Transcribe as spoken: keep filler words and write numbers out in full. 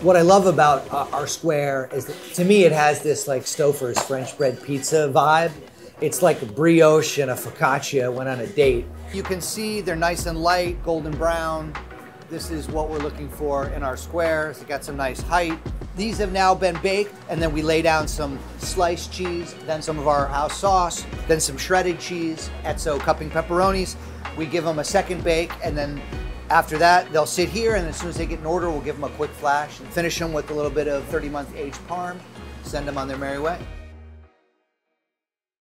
what I love about uh, our square is that, to me, it has this like Stouffer's French bread pizza vibe. It's like a brioche and a focaccia went on a date. You can see they're nice and light, golden brown. This is what we're looking for in our squares. It got some nice height. These have now been baked, and then we lay down some sliced cheese, then some of our house sauce, then some shredded cheese, Etzo cupping pepperonis. We give them a second bake, and then after that, they'll sit here, and as soon as they get an order, we'll give them a quick flash and finish them with a little bit of thirty month aged Parm, send them on their merry way.